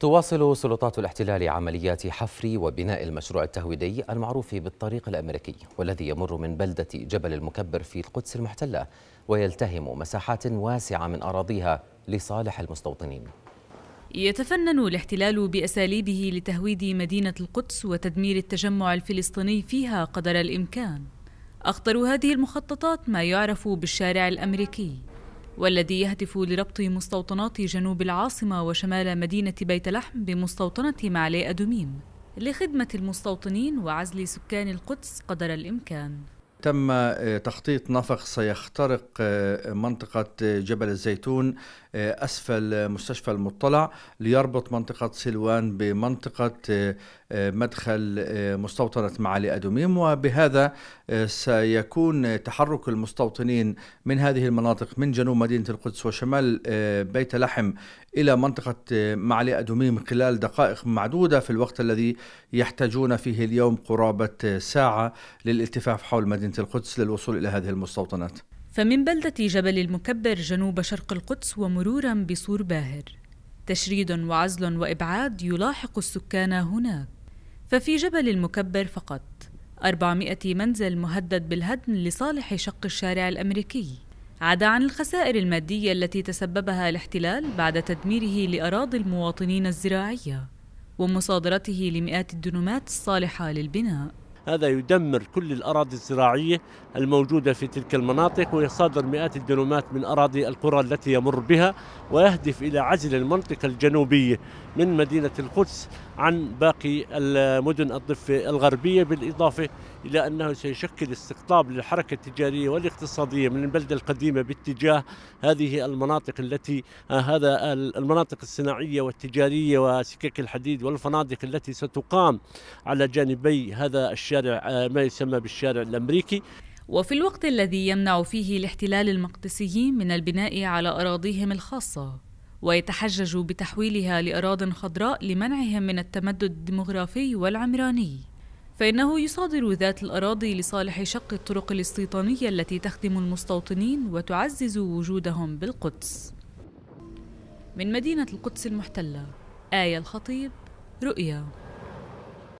تواصل سلطات الاحتلال عمليات حفر وبناء المشروع التهويدي المعروف بالطريق الأمريكي، والذي يمر من بلدة جبل المكبر في القدس المحتلة ويلتهم مساحات واسعة من أراضيها لصالح المستوطنين. يتفنن الاحتلال بأساليبه لتهويد مدينة القدس وتدمير التجمع الفلسطيني فيها قدر الإمكان. أخطر هذه المخططات ما يعرف بالشارع الأمريكي، والذي يهدف لربط مستوطنات جنوب العاصمة وشمال مدينة بيت لحم بمستوطنة معلي أدوميم لخدمة المستوطنين وعزل سكان القدس قدر الإمكان. تم تخطيط نفق سيخترق منطقة جبل الزيتون أسفل مستشفى المطلع ليربط منطقة سلوان بمنطقة مدخل مستوطنة معالي أدوميم، وبهذا سيكون تحرك المستوطنين من هذه المناطق من جنوب مدينة القدس وشمال بيت لحم إلى منطقة معالي أدوميم خلال دقائق معدودة، في الوقت الذي يحتاجون فيه اليوم قرابة ساعة للالتفاف حول مدينة القدس للوصول إلى هذه المستوطنات. فمن بلدة جبل المكبر جنوب شرق القدس ومرورا بصور باهر، تشريد وعزل وإبعاد يلاحق السكان هناك. ففي جبل المكبر فقط 400 منزل مهدد بالهدم لصالح شق الشارع الأمريكي، عدا عن الخسائر المادية التي تسببها الاحتلال بعد تدميره لأراضي المواطنين الزراعية ومصادرته لمئات الدنومات الصالحة للبناء. هذا يدمر كل الأراضي الزراعية الموجودة في تلك المناطق، ويصادر مئات الدنومات من أراضي القرى التي يمر بها، ويهدف إلى عزل المنطقة الجنوبية من مدينة القدس عن باقي المدن الضفة الغربية، بالإضافة إلى أنه سيشكل استقطاب للحركة التجارية والاقتصادية من البلدة القديمة باتجاه هذه المناطق التي المناطق الصناعية والتجارية وسكك الحديد والفنادق التي ستقام على جانبي هذا الشارع ما يسمى بالشارع الأمريكي. وفي الوقت الذي يمنع فيه الاحتلال المقدسيين من البناء على أراضيهم الخاصة ويتحجج بتحويلها لأراضٍ خضراء لمنعهم من التمدد الديمغرافي والعمراني، فإنه يصادر ذات الأراضي لصالح شق الطرق الاستيطانية التي تخدم المستوطنين وتعزز وجودهم بالقدس. من مدينة القدس المحتلة، آية الخطيب، رؤيا.